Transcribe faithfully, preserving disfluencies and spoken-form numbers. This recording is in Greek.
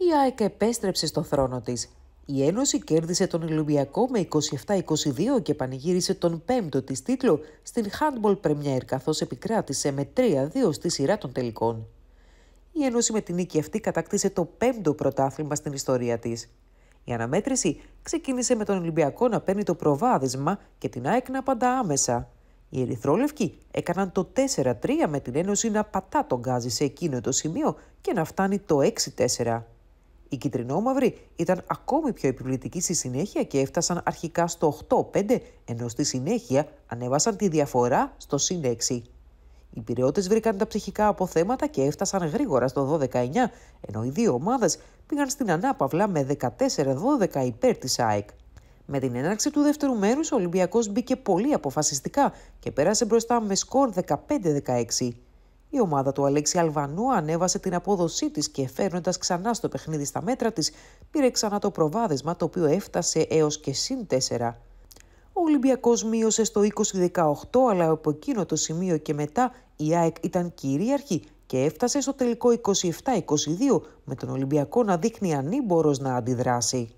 η ΑΕΚ επέστρεψε στο θρόνο της. Η Ένωση κέρδισε τον Ολυμπιακό με είκοσι επτά είκοσι δύο και πανηγύρισε τον πέμπτο της τίτλο στην Handball Premier, καθώς επικράτησε με τρία δύο στη σειρά των τελικών. Η Ένωση με την νίκη αυτή κατάκτησε το πέμπτο πρωτάθλημα στην ιστορία της. Η αναμέτρηση ξεκίνησε με τον Ολυμπιακό να παίρνει το προβάδισμα και την ΑΕΚ να απαντά άμεσα. Οι ερυθρόλευκοι έκαναν το τέσσερα τρία με την Ένωση να πατά τον γκάζι σε εκείνο το σημείο και να φτάνει το έξι τέσσερα. Οι κιτρινόμαυροι ήταν ακόμη πιο επιβλητικοί στη συνέχεια και έφτασαν αρχικά στο οκτώ πέντε, ενώ στη συνέχεια ανέβασαν τη διαφορά στο συν έξι. Οι πειραιώτες βρήκαν τα ψυχικά αποθέματα και έφτασαν γρήγορα στο δώδεκα εννιά, ενώ οι δύο ομάδες πήγαν στην ανάπαυλα με δεκατέσσερα δώδεκα υπέρ της ΑΕΚ. Με την έναρξη του δεύτερου μέρους, ο Ολυμπιακός μπήκε πολύ αποφασιστικά και πέρασε μπροστά με σκορ δεκαπέντε δεκαέξι. Η ομάδα του Αλέξη Αλβανού ανέβασε την απόδοσή της και φέρνοντας ξανά στο παιχνίδι στα μέτρα της, πήρε ξανά το προβάδισμα, το οποίο έφτασε έως και συν τέσσερα. Ο Ολυμπιακός μείωσε στο είκοσι δεκαοκτώ, αλλά από εκείνο το σημείο και μετά η ΑΕΚ ήταν κυρίαρχη και έφτασε στο τελικό είκοσι επτά είκοσι δύο, με τον Ολυμπιακό να δείχνει ανήμπορος να αντιδράσει.